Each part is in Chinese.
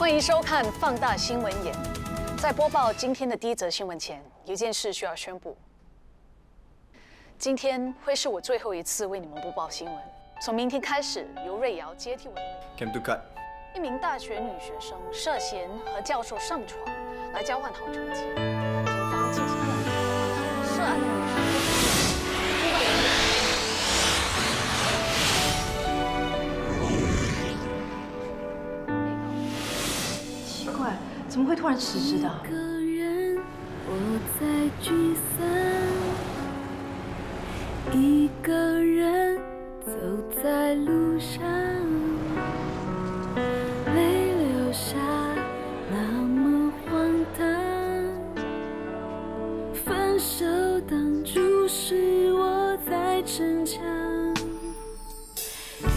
欢迎收看《放大新闻眼》。在播报今天的第一则新闻前，有件事需要宣布。今天会是我最后一次为你们播报新闻。从明天开始，由瑞瑶接替我的位置。一名大学女学生涉嫌和教授上床，来交换好成绩。警方进行了涉案的。 怎么会突然辞职的？一个人走在路上，泪流下那么荒唐，分手当初是我在逞强，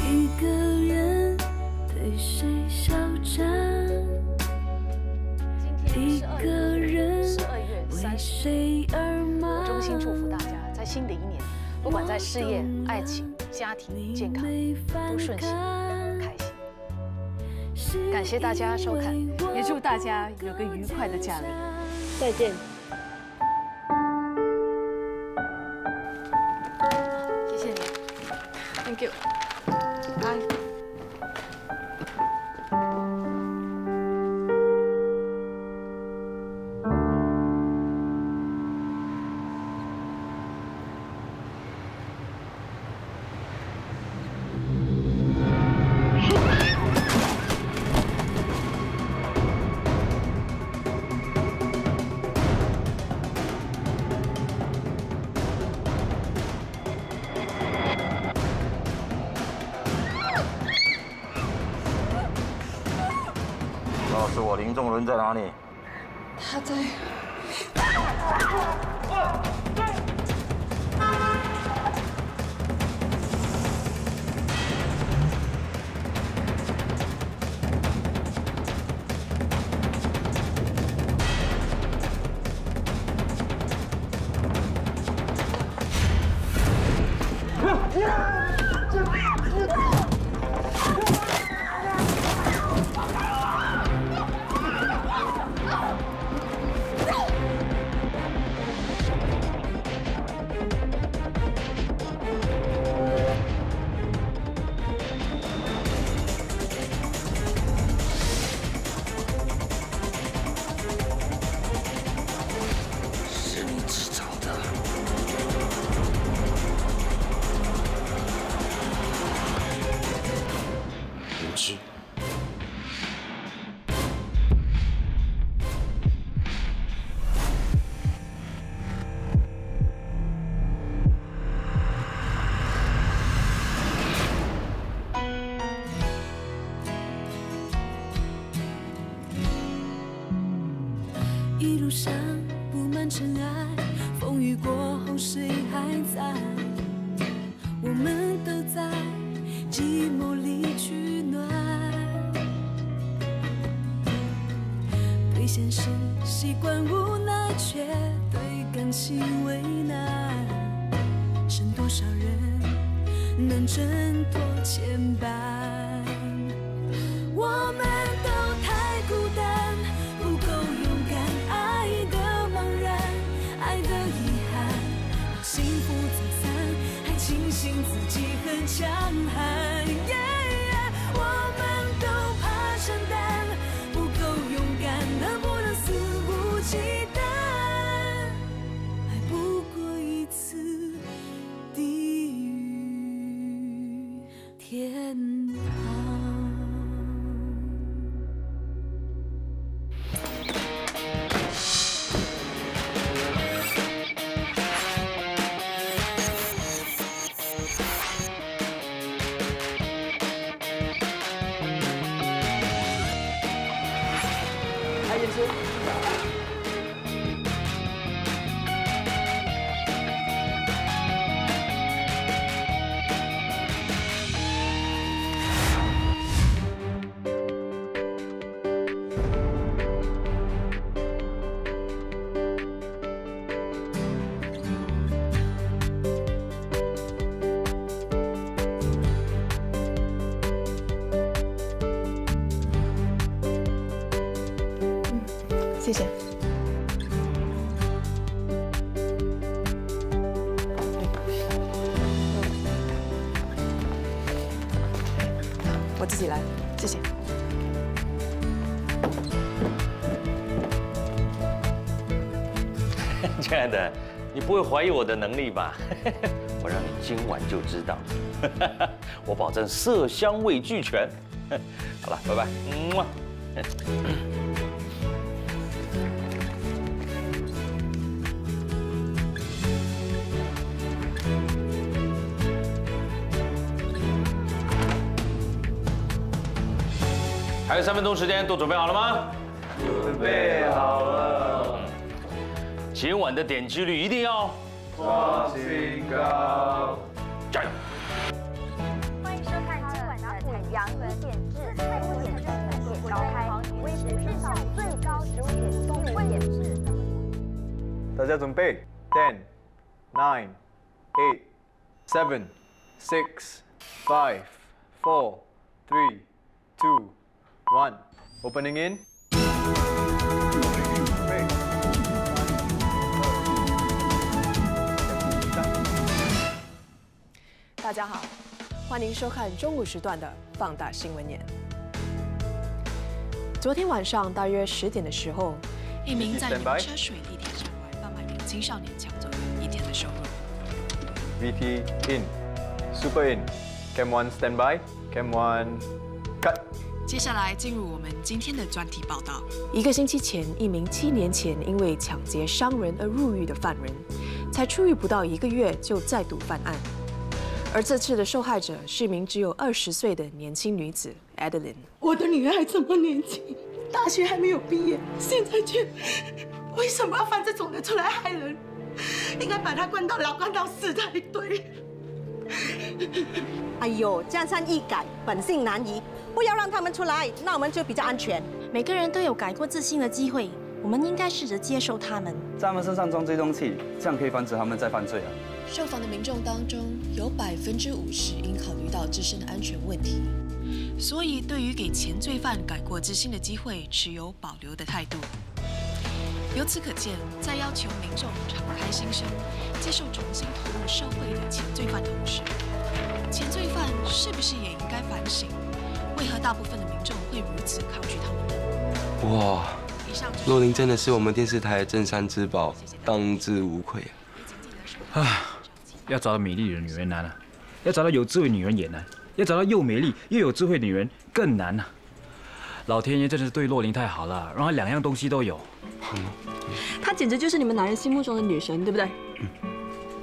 一个人对谁嚣张。 我衷心祝福大家，在新的一年，不管在事业、爱情、家庭、健康，都顺心、开心。感谢大家收看，也祝大家有个愉快的假日。再见。谢谢你 ，Thank you。Bye。 林仲伦在哪里？他在。谢谢。我自己来，谢谢。 亲爱的，你不会怀疑我的能力吧？我让你今晚就知道，我保证色香味俱全。好了，拜拜。还有3分钟时间，都准备好了吗？准备好了。 今晚的点击率一定要创新高，加油！欢迎收看今晚的《海洋一点志》，泰国点志本届召开，微博史上最高15点综艺点志。大家准备 10、9、8、7、6、5、4、3、2、1 Opening in。 大家好，欢迎收看中午时段的放大新闻眼。昨天晚上大约10点的时候，一名在牛车水地铁站外贩卖给青少年抢走人一天的收入。VT in, super in, cam one stand by, cam one cut。接下来进入我们今天的专题报道。一个星期前，一名7年前因为抢劫伤人而入狱的犯人，才出狱不到1个月就再度犯案。 而这次的受害者是一名只有20岁的年轻女子 Adeline。我的女儿还这么年轻，大学还没有毕业，现在却为什么要犯这种人出来害人？应该把她关到牢，关到死才对。哎呦，江山易改，本性难移，不要让他们出来，那我们就比较安全。每个人都有改过自新的机会，我们应该试着接受他们，在他们身上装追踪器，这样可以防止他们再犯罪啊。 受访的民众当中，有50%因考虑到自身的安全问题，所以对于给前罪犯改过自新的机会持有保留的态度。由此可见，在要求民众敞开心胸，接受重新投入社会的前罪犯同时，前罪犯是不是也应该反省，为何大部分的民众会如此抗拒他们？哇，若琳真的是我们电视台的镇山之宝，当之无愧啊！ 要找到美丽的女人难啊，要找到有智慧女人也难，要找到又美丽又有智慧的女人更难啊！老天爷真的是对洛琳太好了，让她两样东西都有。她简直就是你们男人心目中的女神，对不对？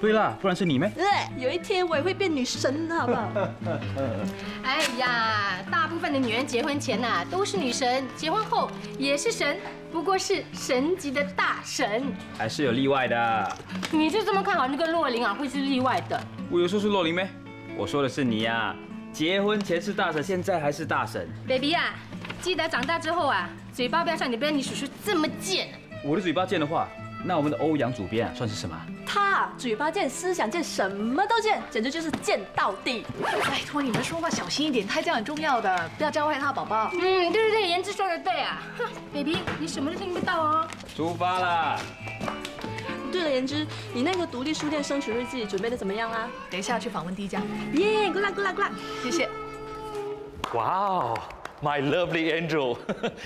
对啦，不然是你们。对，有一天我也会变女神的，好不好？哎呀，大部分的女人结婚前呐都是女神，结婚后也是神，不过是神级的大神，还是有例外的。你就这么看好那个洛琳啊？会是例外的？我有说是洛琳没？我说的是你呀，结婚前是大神，现在还是大神。baby 啊，记得长大之后啊，嘴巴不要像你被你叔叔这么贱。我的嘴巴贱的话。 那我们的欧阳主编啊，算是什么？他嘴巴贱，思想贱，什么都贱，简直就是贱到底！拜托你们说话小心一点，胎教很重要的，不要教坏他宝宝。嗯，对对对，言之说的对啊 ，baby， 你什么都听不到哦。出发啦！对了，言之，你那个独立书店生存日记准备的怎么样啦？等一下去访问第一家。耶，过来过来过来，谢谢。哇哦！ My lovely angel，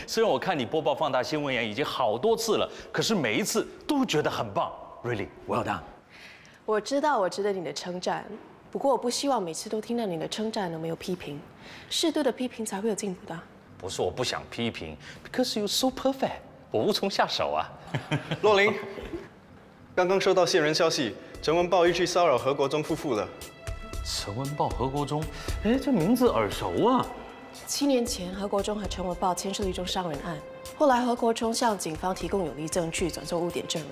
虽然我看你播报放大新闻眼已经好多次了，可是每一次都觉得很棒 ，really well done。我知道我值得你的称赞，不过我不希望每次都听到你的称赞而没有批评，适度的批评才会有进步的。不是我不想批评 ，because you're so perfect， 我无从下手啊。洛琳，刚刚收到线人消息，陈文豹欲去骚扰何国忠夫妇了。陈文豹、何国忠，哎，这名字耳熟啊。 7年前，何国忠和陈文豹牵涉一宗伤人案。后来，何国忠向警方提供有力证据，转做污点证人，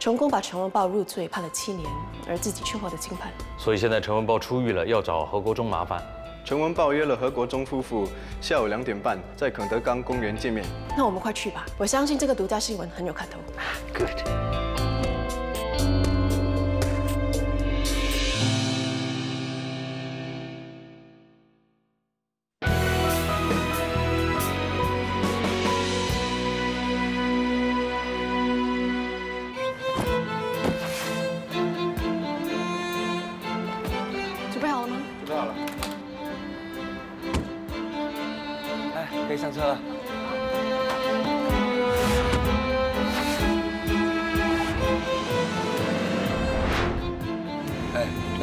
成功把陈文豹入罪，判了7年，而自己却获得轻判。所以现在陈文豹出狱了，要找何国忠麻烦。陈文豹约了何国忠夫妇下午2点半在肯德岗公园见面。那我们快去吧，我相信这个独家新闻很有看头。Good。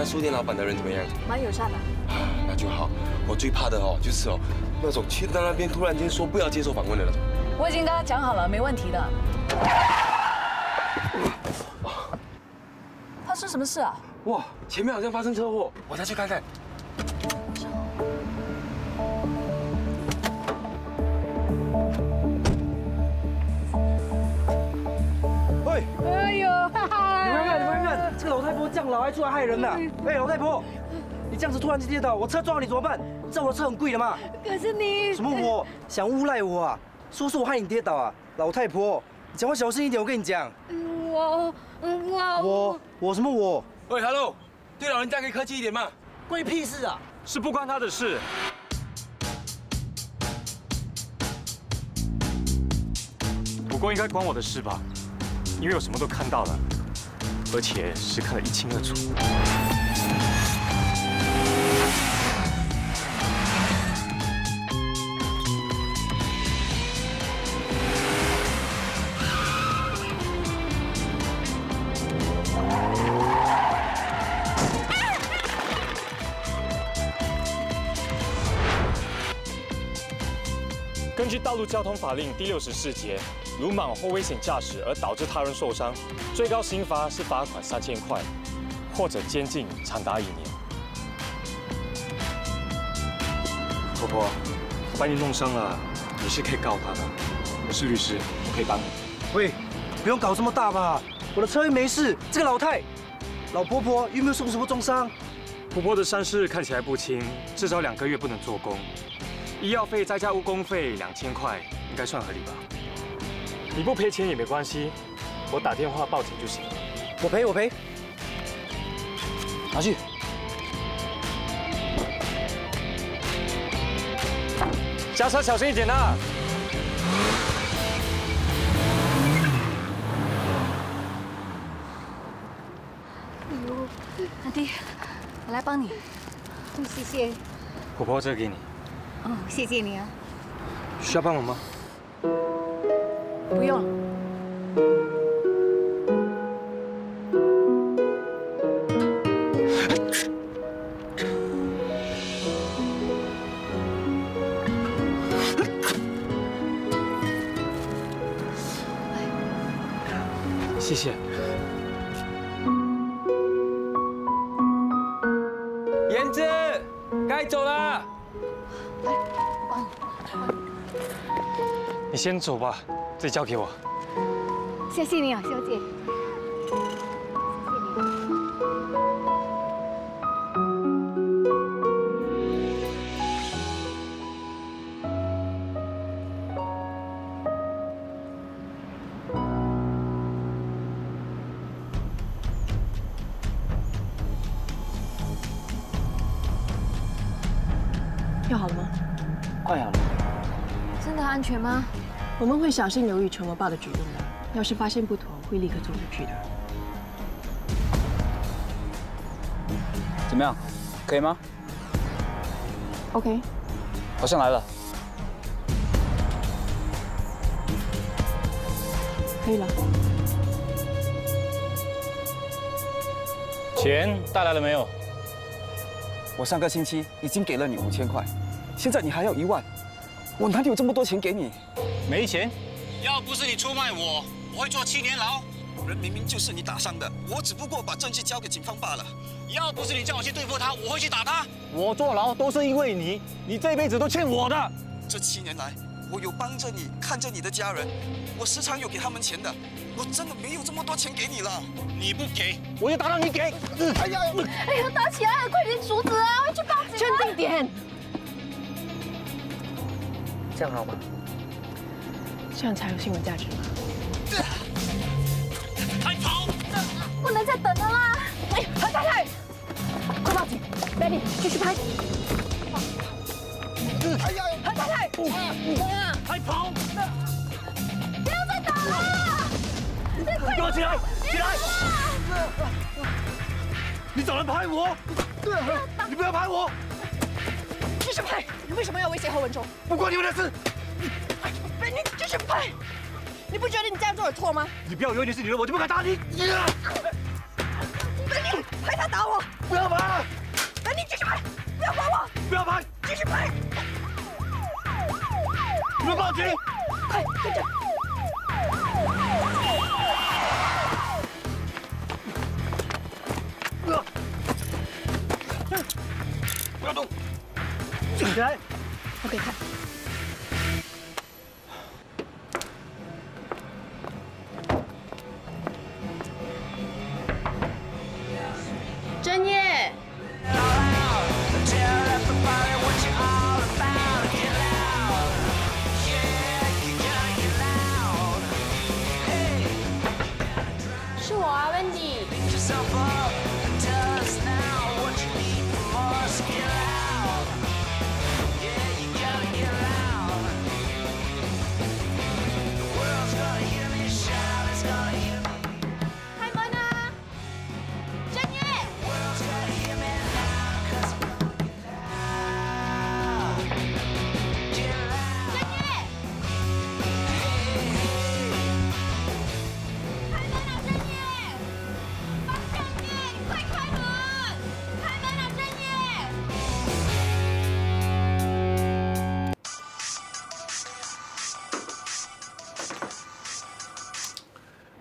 那书店老板的人怎么样？蛮友善的。啊，那就好。我最怕的哦，就是哦，那种去到那边突然间说不要接受访问的那种。我已经跟他讲好了，没问题的。发生什么事啊？哇，前面好像发生车祸，我再去看看。 这样老还出来害人呢！哎，老太婆，你这样子突然间跌倒，我车撞到你怎么办？你知道我的车很贵的嘛？可是你什么我想诬赖我啊？说是我害你跌倒啊？老太婆，你讲话小心一点，我跟你讲。我什么我？喂 ，hello， 对老人家可以客气一点嘛？关你屁事啊！是不关他的事。 不过应该关我的事吧，因为我什么都看到了，而且是看得一清二楚。根据《道路交通法令》第64节。 鲁莽或危险驾驶而导致他人受伤，最高刑罚是罚款3000块，或者监禁长达1年。婆婆，把你弄伤了，你是可以告他的。我是律师，我可以帮你。喂，不用搞这么大吧？我的车又没事，这个老婆婆有没有受什么重伤？婆婆的伤势看起来不轻，至少2个月不能做工，医药费再加误工费2000块，应该算合理吧？ 你不赔钱也没关系，我打电话报警就行了。我赔，拿去。驾车小心一点啊！哎呦，阿弟，我来帮你。谢谢。婆婆，这个给你。哦，谢谢你啊。需要帮忙吗？ 不用。谢谢。妍子，该走了。来，我帮你。你先走吧。 自己交给我。谢谢你啊，小姐。药好了吗？快好了。真的安全吗？ 我们会小心留意陈我爸的举动的，要是发现不妥，会立刻冲出去的。怎么样，可以吗 ？OK， 好像来了。可以了。钱带来了没有？我上个星期已经给了你5000块，现在你还要1万，我哪里有这么多钱给你？ 没钱，要不是你出卖我，我会坐7年牢。人明明就是你打伤的，我只不过把证据交给警方罢了。要不是你叫我去对付他，我会去打他。我坐牢都是因为你，你这辈子都欠我的。这7年来，我有帮着你，看着你的家人，我时常有给他们钱的。我真的没有这么多钱给你了。你不给，我就打到你给。哎呀，哎呀，打起来了，快点阻止啊！我要去报警。镇定点，这样好吗？ 这样才有新闻价值吗？快跑！不能再等了啦！哎，何太太，快报警 ！Ready， 继续拍。哎呀，何太太，快跑！不要再等了！给我起来！起来！你找人拍我？对啊，你不要拍我！继续拍！你为什么要威胁何文忠？不关你们的事。 你继续拍，你不觉得你这样做有错吗？你不要以为你是女人，我就不敢打你。拍他打我！不要拍！那你继续拍！不要管我！不要拍！继续拍！你们报警！快跟着！不要动！起来！我给看。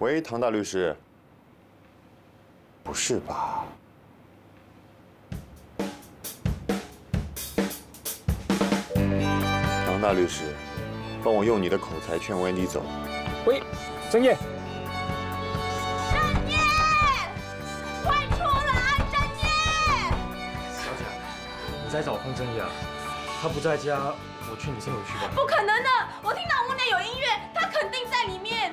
喂，唐大律师，不是吧？唐大律师，帮我用你的口才劝温迪走。喂，郑业。 郑业，快出来！郑业，小姐，你在找龚郑业啊？他不在家，我去你这里去吧。不可能的，我听到屋内有音乐，他肯定在里面。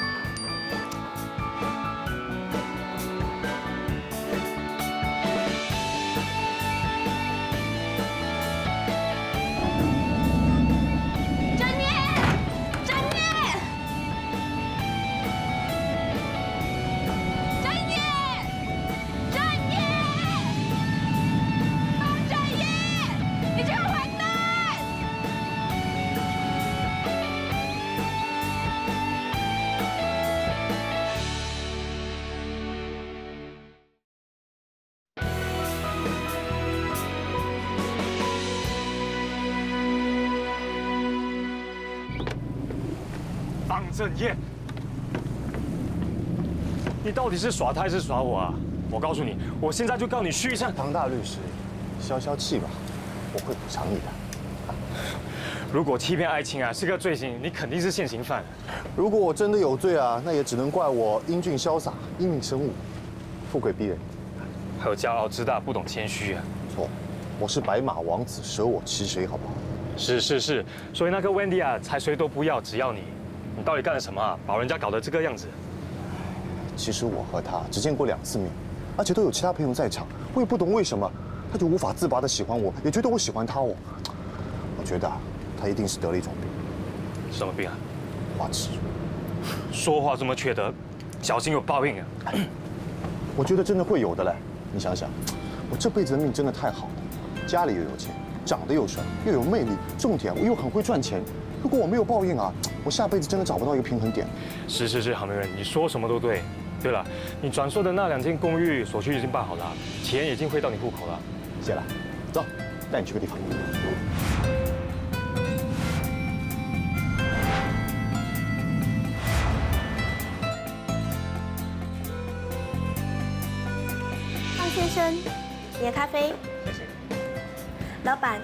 郑业，你到底是耍他还是耍我啊？我告诉你，我现在就告你虚善。唐大律师，消消气吧，我会补偿你的。如果欺骗爱情啊是个罪行，你肯定是现行犯。如果我真的有罪啊，那也只能怪我英俊潇洒、英明神武、富贵逼人，还有骄傲自大、不懂谦虚啊。错，我是白马王子，舍我其谁，好不好？是，所以那个 Wendy 啊，才谁都不要，只要你。 你到底干了什么啊？把人家搞得这个样子。其实我和他只见过2次面，而且都有其他朋友在场，我也不懂为什么，他就无法自拔的喜欢我，也觉得我喜欢他哦。我觉得他一定是得了一种病。什么病啊？花痴。说话这么缺德，小心有报应啊！我觉得真的会有的嘞。你想想，我这辈子的命真的太好了，家里又有钱，长得又帅，又有魅力，重点我又很会赚钱。 如果我没有报应啊，我下辈子真的找不到一个平衡点。是，好妹妹，你说什么都对。对了，你转售的那2间公寓手续已经办好了，钱已经汇到你户口了。谢了，走，带你去个地方。方先生，你的咖啡。谢谢。老板。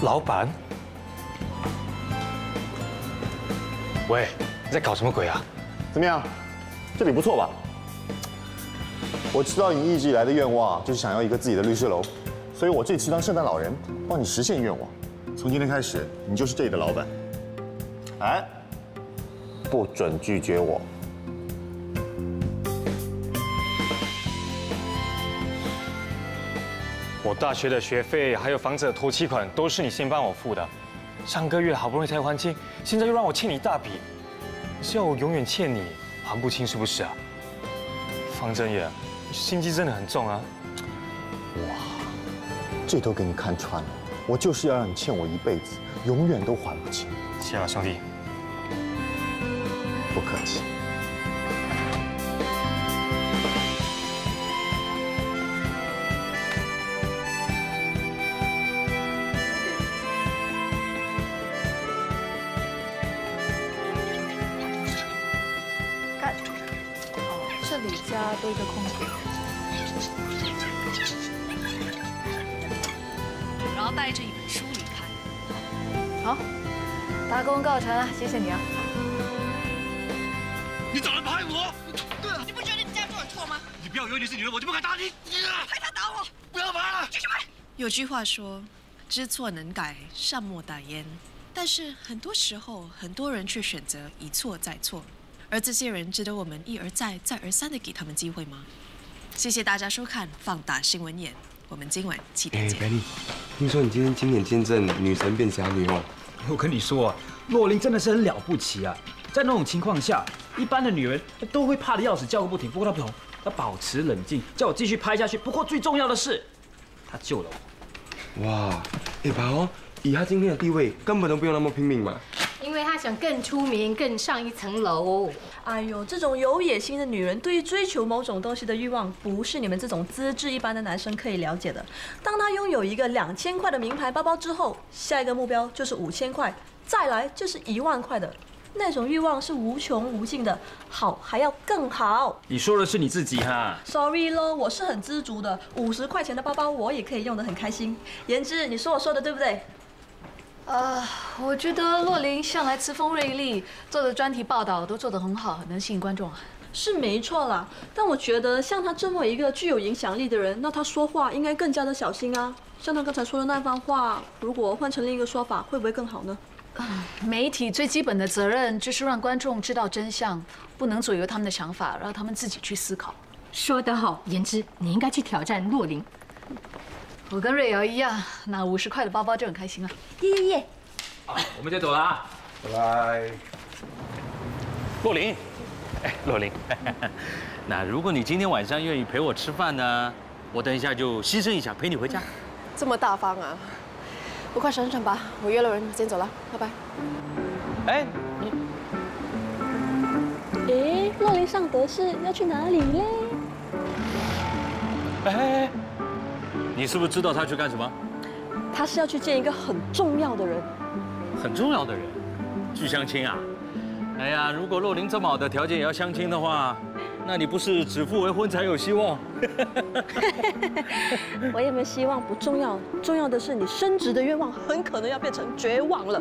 老板。 喂，你在搞什么鬼啊？怎么样，这里不错吧？我知道你一直以来的愿望就是想要一个自己的律师楼，所以我这期当圣诞老人帮你实现愿望。从今天开始，你就是这里的老板。哎，不准拒绝我。我大学的学费还有房子的头期款都是你先帮我付的。 上个月好不容易才还清，现在又让我欠你一大笔，是要我永远欠你？还不清是不是啊？方正也心机真的很重啊！哇，这都给你看穿了，我就是要让你欠我一辈子，永远都还不清。谢了，兄弟。不客气。 多一个空格，然后带着一本书离开。好，大功告成，谢谢你啊！你找人拍我？你不觉得你这样做很错吗？你不要以为你是女人，我就不敢打你。快点打我！不要打了！继续拍。有句话说：“知错能改，善莫大焉。”但是很多时候，很多人却选择一错再错。 而这些人值得我们一而再、再而三的给他们机会吗？谢谢大家收看《放大新闻眼》，我们今晚7点见。哎，白丽，听说你今天亲眼见证女神变侠女哦。我跟你说啊，洛琳真的是很了不起啊！在那种情况下，一般的女人都会怕得要死、叫个不停。不过她不同，她保持冷静，叫我继续拍下去。不过最重要的是，她救了我。哇，哎，白哦，以她今天的地位，根本都不用那么拼命嘛。 因为她想更出名，更上一层楼。哎呦，这种有野心的女人，对于追求某种东西的欲望，不是你们这种资质一般的男生可以了解的。当她拥有一个2000块的名牌包包之后，下一个目标就是5000块，再来就是1万块的。那种欲望是无穷无尽的，好还要更好。你说的是你自己哈 ？Sorry 咯，我是很知足的，50块钱的包包我也可以用得很开心。言之，你说我说的对不对？ 我觉得洛琳向来词锋锐利，做的专题报道都做得很好，很能吸引观众啊。是没错啦，但我觉得像她这么一个具有影响力的人，那她说话应该更加的小心啊。像她刚才说的那番话，如果换成另一个说法，会不会更好呢？媒体最基本的责任就是让观众知道真相，不能左右他们的想法，让他们自己去思考。说得好，言之，你应该去挑战洛琳。 我跟瑞瑶一样，拿50块的包包就很开心了。耶！好，我们就走了啊，拜拜。洛琳，哎，洛琳，那如果你今天晚上愿意陪我吃饭呢，我等一下就牺牲一下陪你回家。这么大方啊！我快闪闪吧，我约了人，先走了，拜拜。哎，哎，洛琳上德士要去哪里嘞？哎。 你是不是知道他去干什么？他是要去见一个很重要的人。很重要的人，去相亲啊？哎呀，如果洛琳这么好的条件也要相亲的话，那你不是指腹为婚才有希望？我也没希望不重要，重要的是你升职的愿望很可能要变成绝望了。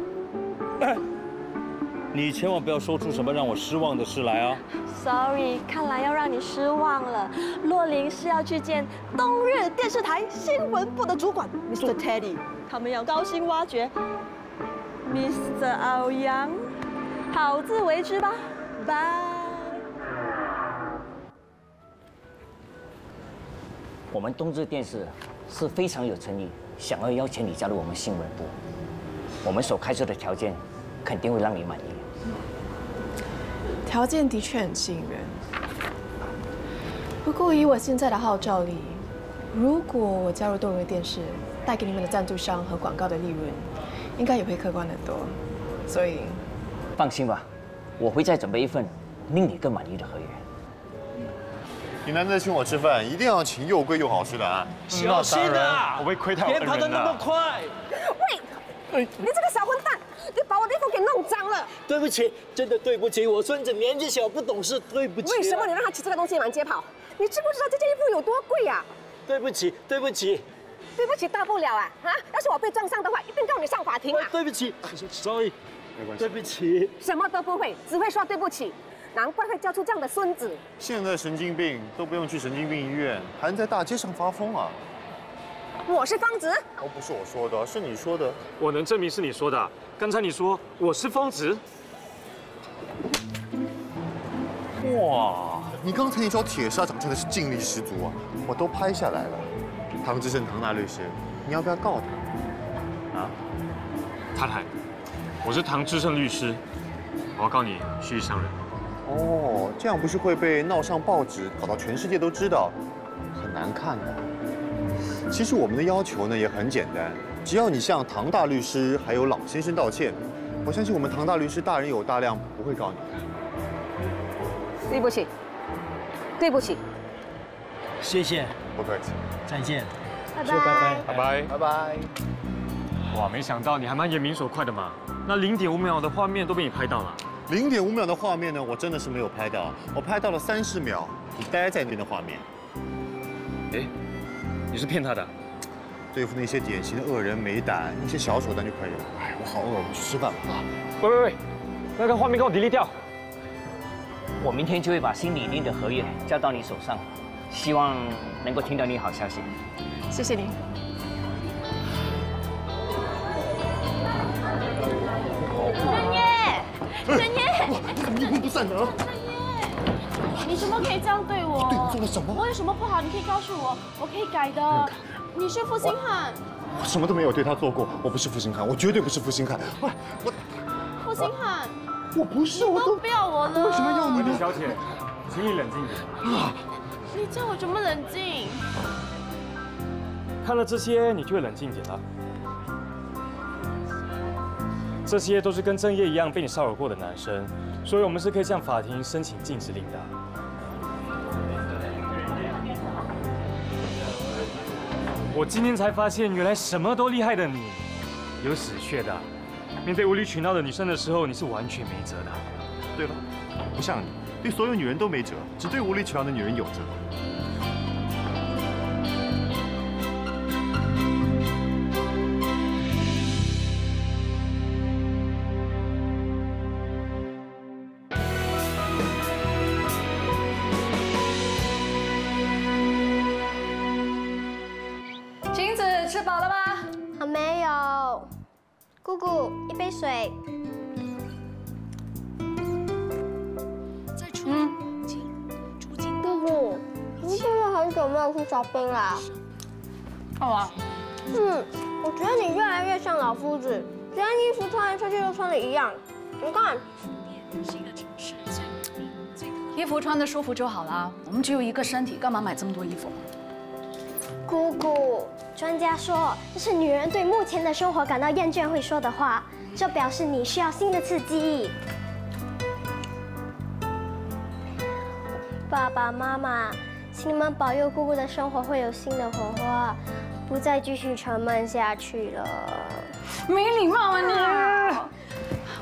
你千万不要说出什么让我失望的事来啊 ！Sorry， 看来要让你失望了。洛琳是要去见东日电视台新闻部的主管 Mr. Teddy， 他们要高薪挖掘 Mr. 奥阳，好自为之吧，拜。我们东日电视是非常有诚意，想要邀请你加入我们新闻部。我们所开设的条件肯定会让你满意。 条件的确很吸引人，不过以我现在的号召力，如果我加入东日电视，带给你们的赞助商和广告的利润，应该也会可观很多。所以，放心吧，我会再准备一份令你更满意的合约。你难得请我吃饭，一定要请又贵又好吃的啊！小心啊，我会亏待我的人啊！别跑得那么快！喂，你这个小混蛋！ 你把我的衣服给弄脏了！对不起，真的对不起，我孙子年纪小不懂事，对不起。为什么你让他骑这个东西满街跑？你知不知道这件衣服有多贵呀？对不起，对不起，对不起，大不了啊！啊，要是我被撞伤的话，一定告你上法庭啊！对不起 ，sorry， 没关系，对不起，什么都不会，只会说对不起，难怪会教出这样的孙子。现在神经病都不用去神经病医院，还能在大街上发疯啊！ 我是方直，哦，不是我说的，是你说的。我能证明是你说的。刚才你说我是方直。哇，你刚才那条铁砂掌真的是劲力十足啊！我都拍下来了。唐志胜，唐大律师，你要不要告他？啊？太太，我是唐志胜律师，我要告你蓄意伤人。哦，这样不是会被闹上报纸，搞到全世界都知道，很难看的。其实我们的要求呢也很简单，只要你向唐大律师还有老先生道歉，我相信我们唐大律师大人有大量，不会告你的。对不起，对不起。谢谢。不客气。再见。拜拜。拜拜。拜拜。哇，没想到你还蛮眼明手快的嘛，那0.5秒的画面都被你拍到了。 0.5秒的画面呢？我真的是没有拍到，我拍到了30秒，你待在那边的画面。哎，你是骗他的？对付那些典型的恶人没胆，一些小手段就可以了。哎，我好饿，我们去吃饭吧。喂喂喂，那个画面给我 delete 掉。我明天就会把新拟定的合约交到你手上，希望能够听到你好消息。谢谢您。 沈烨，我命不散的啊！沈烨，你怎么可以这样对我？对你做了什么？我有什么不好？你可以告诉我，我可以改的。你是负心汉。我什么都没有对他做过，我不是负心汉，我绝对不是负心汉。我负心汉，我不是，我都不要我了。为什么要你呢？小姐，请你冷静点。啊！你叫我怎么冷静？看了这些，你就会冷静点了。 这些都是跟郑烨一样被你骚扰过的男生，所以我们是可以向法庭申请禁止令的。我今天才发现，原来什么都厉害的你，有死穴的。面对无理取闹的女生的时候，你是完全没辙的，对吧？不像你，对所有女人都没辙，只对无理取闹的女人有辙。 姑姑，一杯水。姑姑，你是不是很久没有去小冰啦？好啊。嗯，我觉得你越来越像老夫子，连衣服穿来穿去都穿的一样。你看，衣服穿的舒服就好啦。我们只有一个身体，干嘛买这么多衣服？姑姑。 专家说，这是女人对目前的生活感到厌倦会说的话，这表示你需要新的刺激。爸爸妈妈，请你们保佑姑姑的生活会有新的火花，不再继续沉闷下去了。没礼貌啊你！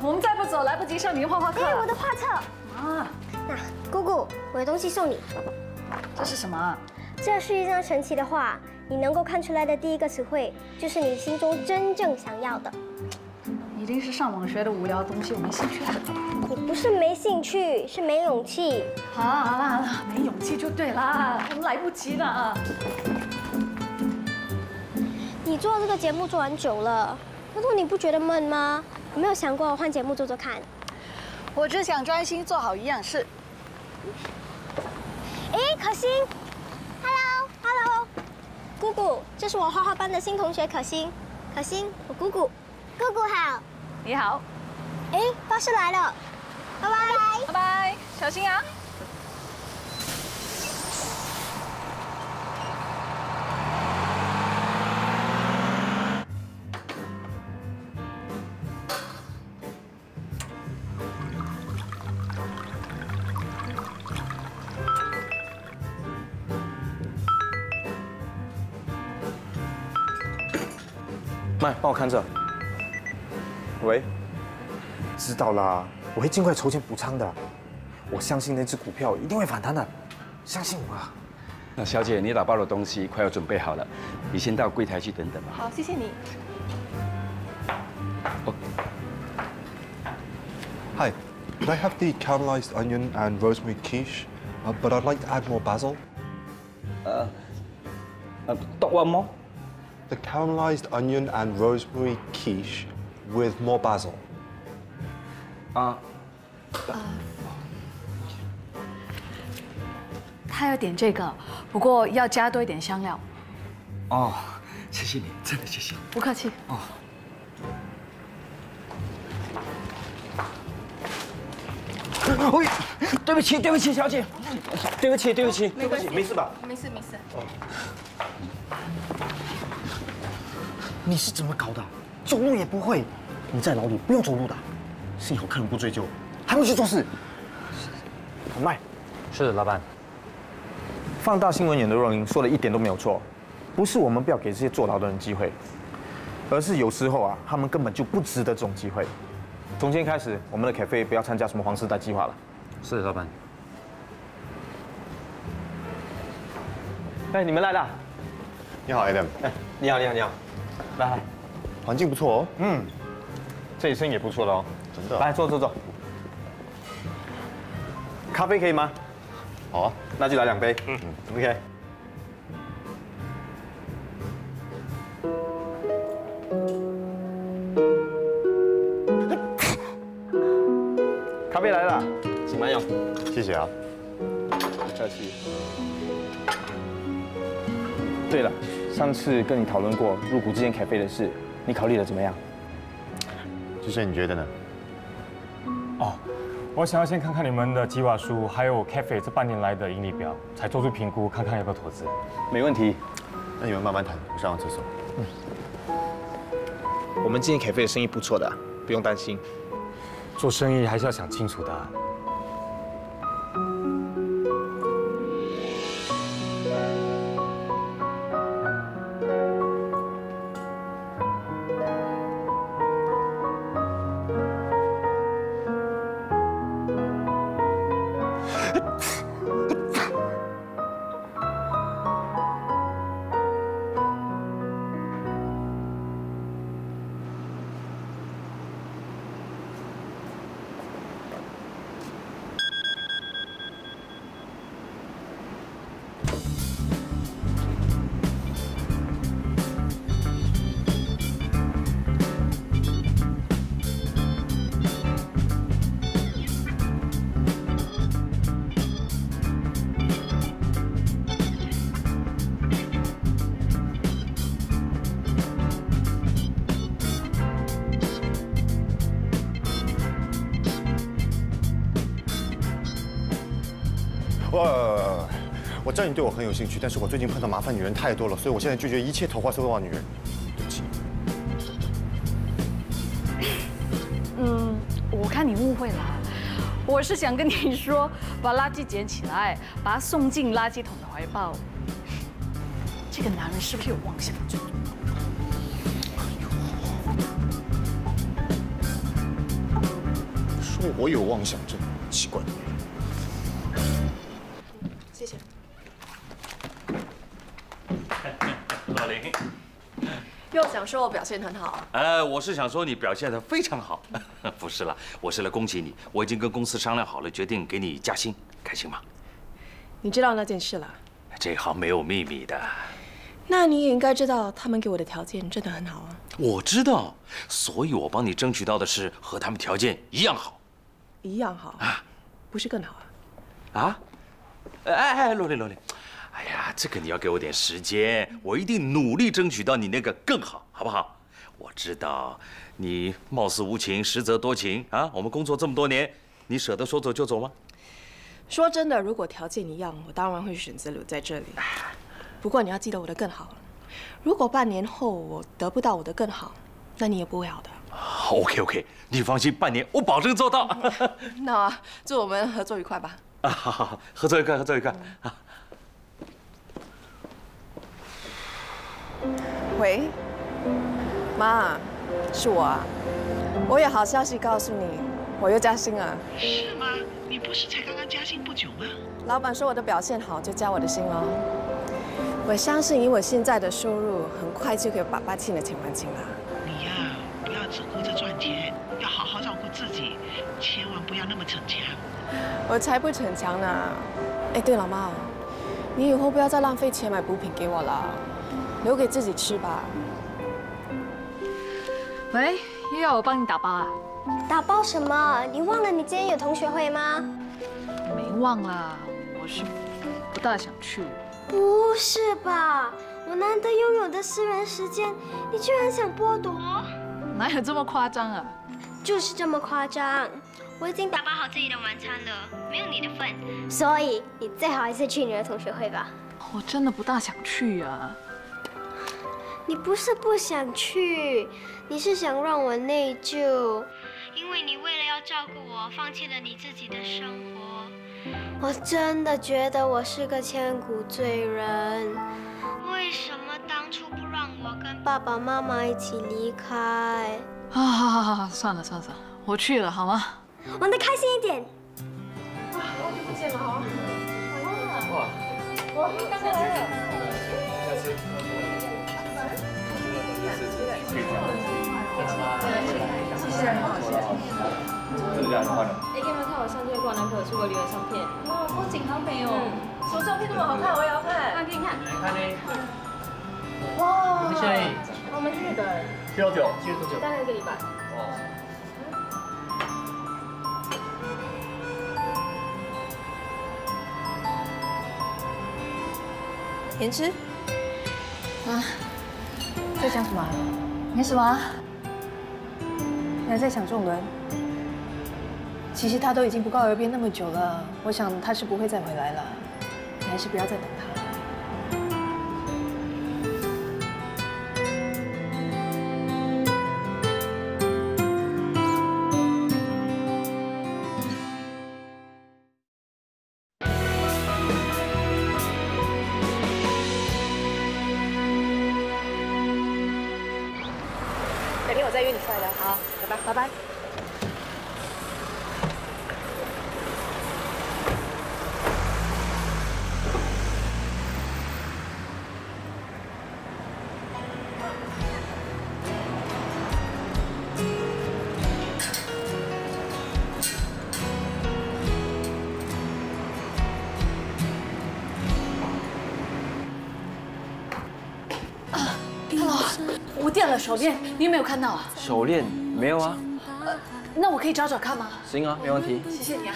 我们再不走，来不及上你画画课了。哎，我的画册。啊，那姑姑，我有东西送你。这是什么？这是一张神奇的画。 你能够看出来的第一个词汇，就是你心中真正想要的。一定是上网学的无聊东西，我没兴趣。你不是没兴趣，是没勇气。好了好了好了，没勇气就对啦，我们来不及了。你做这个节目做很久了，可是你不觉得闷吗？有没有想过换节目做做看？我只想专心做好一样事。哎，可心 ，Hello，Hello。 姑姑，这是我画画班的新同学可心。可心，我姑姑。姑姑好。你好。哎，巴士来了，拜拜。拜拜，小心啊！麦，帮我看着。喂，知道啦，我会尽快筹钱补仓的。我相信那只股票一定会反弹的，相信我啊。那小姐，你打包的东西快要准备好了，你先到柜台去等等吧。好，谢谢你。哦。Hi, could I have the caramelized onion and rosemary quiche? But I'd like to add more basil. Talk one more. The caramelized onion and rosemary quiche with more basil.他要点这个，不过要加多一点香料。哦，谢谢你，真的谢谢。不客气。哦。对不起，对不起，小姐，对不起，对不起，对不起，没事吧？没事，没事。你是怎么搞的？走路也不会？你在牢里不用走路的。幸好客人不追究，还不去做事。好卖。是老板。放大新闻眼的若琳说的一点都没有错，不是我们不要给这些坐牢的人机会，而是有时候啊，他们根本就不值得这种机会。 从今天开始，我们的咖啡不要参加什么黄丝带计划了。是，老板。哎，你们来了。你好 ，Adam。哎，你好，你好，你好。来来，环境不错哦。嗯，这里声音也不错的哦。真的。来，坐坐坐。咖啡可以吗？好啊，那就来两杯。嗯 ，OK。 咖啡来了，请慢用。谢谢啊，不客气。对了，上次跟你讨论过入股这间咖啡的事，你考虑得怎么样？志胜，你觉得呢？哦，我想要先看看你们的计划书，还有咖啡这半年来的盈利表，才做出评估，看看要不要投资。没问题，那你们慢慢谈，我上个厕所。嗯，我们这间咖啡的生意不错的，不用担心。 做生意还是要想清楚的啊。我知道你对我很有兴趣，但是我最近碰到麻烦女人太多了，所以我现在拒绝一切桃花收到的女人。对不起。嗯，我看你误会了，我是想跟你说，把垃圾捡起来，把它送进垃圾桶的怀抱。这个男人是不是有妄想症？ 说我有妄想症，奇怪。 谢谢，老林。又想说我表现很好？我是想说你表现得非常好。不是啦，我是来恭喜你，我已经跟公司商量好了，决定给你加薪，开心吗？你知道那件事了？这行没有秘密的。那你也应该知道，他们给我的条件真的很好啊。我知道，所以我帮你争取到的是和他们条件一样好。一样好啊？不是更好啊？啊？ 哎，罗琳，罗琳，哎呀，这个你要给我点时间，我一定努力争取到你那个更好，好不好？我知道你貌似无情，实则多情啊！我们工作这么多年，你舍得说走就走吗？说真的，如果条件一样，我当然会选择留在这里。不过你要记得我的更好。如果半年后我得不到我的更好，那你也不会好的。 OK， 你放心，半年我保证做到。那祝我们合作愉快吧。 啊，好好好，合作愉快，合作愉快啊！喂，妈，是我啊，我有好消息告诉你，我又加薪了。是吗？你不是才刚刚加薪不久吗？老板说我的表现好，就加我的薪喽。我相信以我现在的收入，很快就可以把87的钱还清了。你呀，不要只顾着赚钱，要好好照顾自己，千万不要那么逞强。 我才不逞强呢！哎，对了，妈，你以后不要再浪费钱买补品给我了，留给自己吃吧。喂，又要我帮你打包啊？打包什么？你忘了你今天有同学会吗？没忘啦，我是不大想去。不是吧？我难得拥有的私人时间，你居然想剥夺？哪有这么夸张啊？就是这么夸张。我已经打包好自己的晚餐了，没有你的份。所以你最好还是去你的同学会吧。我真的不大想去啊。你不是不想去，你是想让我内疚，因为你为了要照顾我，放弃了你自己的生活。我真的觉得我是个千古罪人。为什么当初不让我跟爸爸妈妈一起离开？啊，好，算了，我去了好吗？玩得开心一点。哇，好久不见了，好啊！哇，我刚刚来了。下次。哎，给你们看我上次跟我男朋友出国旅游相片。哇，风景好美哦！什么照片那么好看？我也要看。那给你看。看嘞。哇。去哪里？我们去日本。去多久？去多久？大概1个礼拜。哦。 言之，啊，在想什么？没什么。你还在想仲伦？其实他都已经不告而别那么久了，我想他是不会再回来了。你还是不要再等他了。 手链，你有没有看到啊？手链没有啊。那我可以找找看吗？行啊，没问题。谢谢你啊。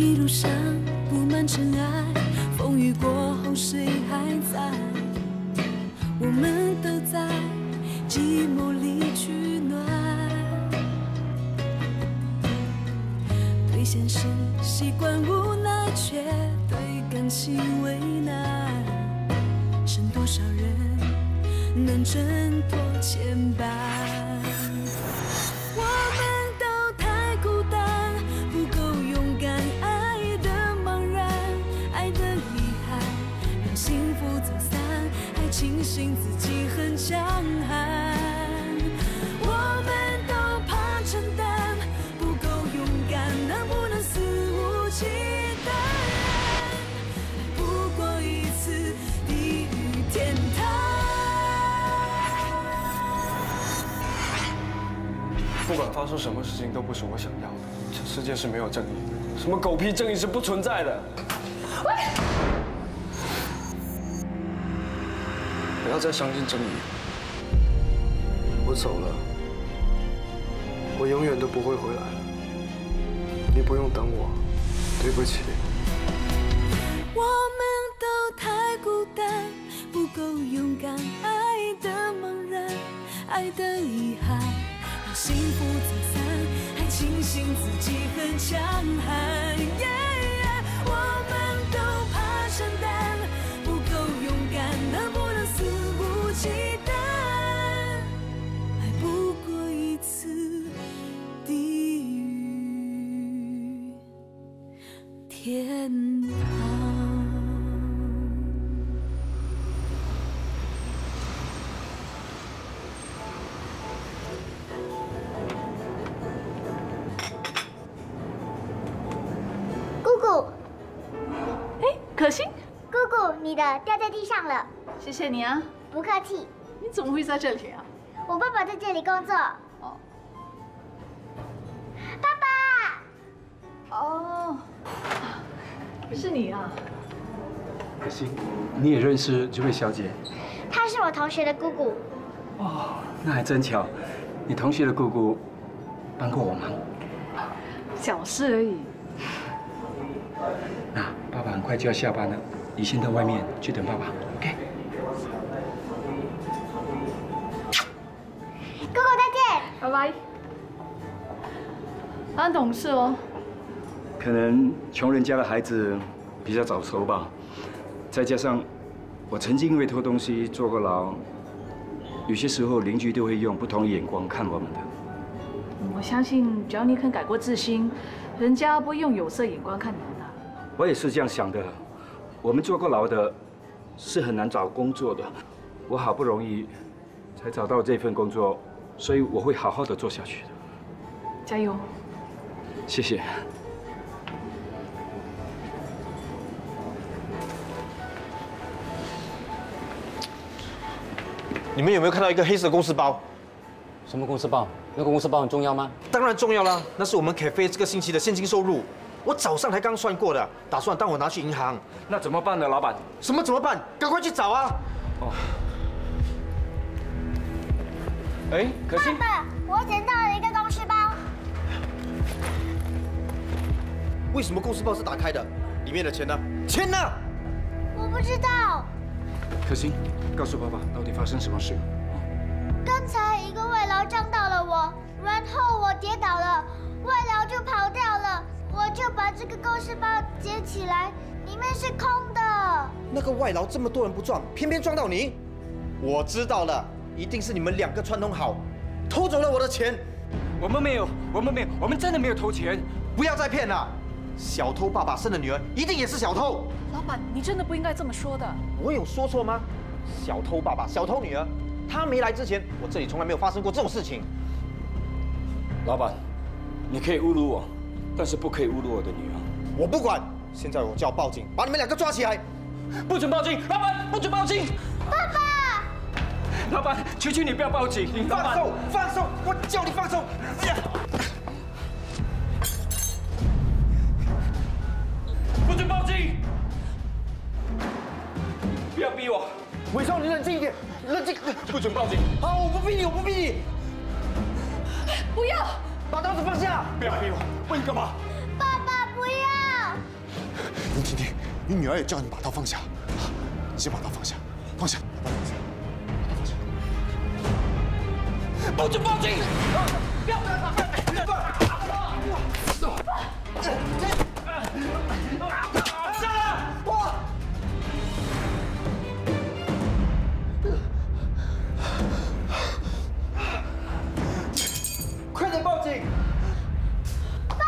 一路上布满尘埃。 风雨过后，谁还在？我们都在寂寞里取暖。对现实习惯无奈，却对感情为难。剩多少人能挣脱牵绊？我们都太孤单，不够勇敢，爱的茫然，爱的。 幸福走散，还庆幸自己很强悍。我们都怕承担，不够勇敢，能不能肆无忌惮？不过一次地狱天堂。不管发生什么事情，都不是我想要的。这世界是没有正义的，什么狗屁正义是不存在的。 不要再相信正义。我走了，我永远都不会回来了。你不用等我，对不起。我们都太孤单，不够勇敢，爱的茫然，爱的遗憾，让幸福走散，还庆幸自己很强悍。我们都怕承担，不够勇敢，能不能？ 期待，爱不过一次地狱天堂。姑姑，哎，可心，姑姑，你的掉在地上了。谢谢你啊。 不客气。你怎么会在这里啊？我爸爸在这里工作。哦。爸爸。哦。是你啊。可惜，你也认识这位小姐？她是我同学的姑姑。哦，那还真巧，你同学的姑姑帮过我忙。小事而已。那爸爸很快就要下班了，你先到外面去等爸爸 ，OK？ 姑姑再见，拜拜。很懂事哦。可能穷人家的孩子比较早熟吧，再加上我曾经因为偷东西坐过牢，有些时候邻居都会用不同的眼光看我们的。我相信只要你肯改过自新，人家不会用有色眼光看你们的。我也是这样想的。我们坐过牢的，是很难找工作的。我好不容易才找到这份工作，所以我会好好的做下去的。加油！谢谢。 你们有没有看到一个黑色公事包？什么公事包？那个公事包很重要吗？当然重要啦，那是我们 cafe 这个星期的现金收入。我早上才刚算过的，打算当我拿去银行。那怎么办呢，老板？什么怎么办？赶快去找啊！哦。哎，可惜。爸爸，我捡到了一个公事包。为什么公事包是打开的？里面的钱呢？钱呢？我不知道。 可心，告诉爸爸到底发生什么事。刚才一个外劳撞到了我，然后我跌倒了，外劳就跑掉了，我就把这个公事包捡起来，里面是空的。那个外劳这么多人不撞，偏偏撞到你。我知道了，一定是你们两个串通好，偷走了我的钱。我们没有，我们真的没有偷钱，不要再骗了。 小偷爸爸生的女儿一定也是小偷。老板，你真的不应该这么说的。我有说错吗？小偷爸爸，小偷女儿，他没来之前，我这里从来没有发生过这种事情。老板，你可以侮辱我，但是不可以侮辱我的女儿。我不管，现在我就要报警，把你们两个抓起来。不准报警，老板，不准报警。爸爸，老板，求求你不要报警。放手，放手，我叫你放手。 不准报警！不要逼我，伟超，你冷静一点，冷静。不准报警！好，我不逼你，我不逼你。不要！把刀子放下！不要逼我！问你干嘛？爸爸，不要！林婷婷，你女儿也叫你把刀放下，先把刀放下，放下，把刀放下，把刀放下。不准报警！不要！不要！ 杀了我！快点报警！爸爸！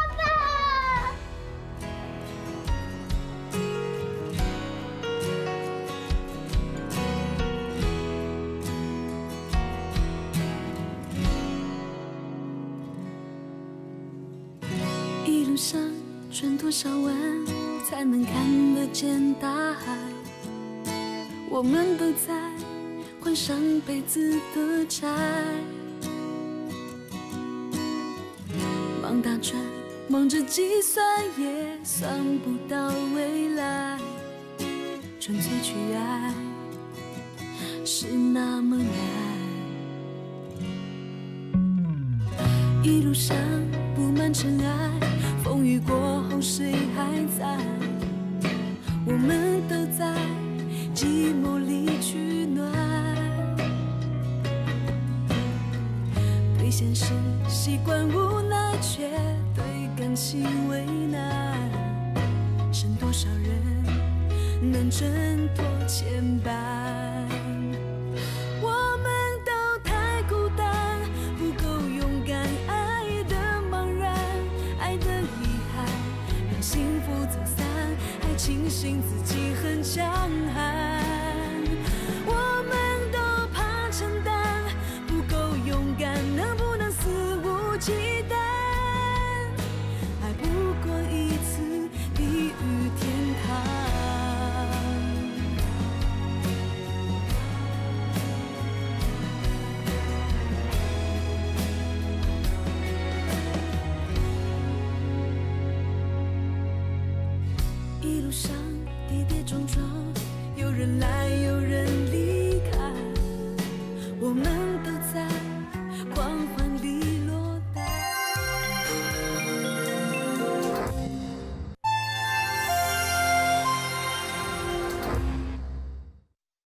一路上转多少弯？ 才能看得见大海。我们都在还上辈子的债，忙打转，忙着计算，也算不到未来。纯粹去爱，是那么难。一路上布满尘埃。 风雨过后，谁还在？我们都在寂寞里取暖，对现实习惯无奈，却对感情为难。剩多少人能挣脱牵绊？我们都太孤单，不够勇敢，爱的茫然，爱的。 幸福走散，还庆幸自己很强悍。我们都怕承担，不够勇敢，能不能肆无忌惮？爱不过一次地狱天堂。 有人来，有人离开，我们。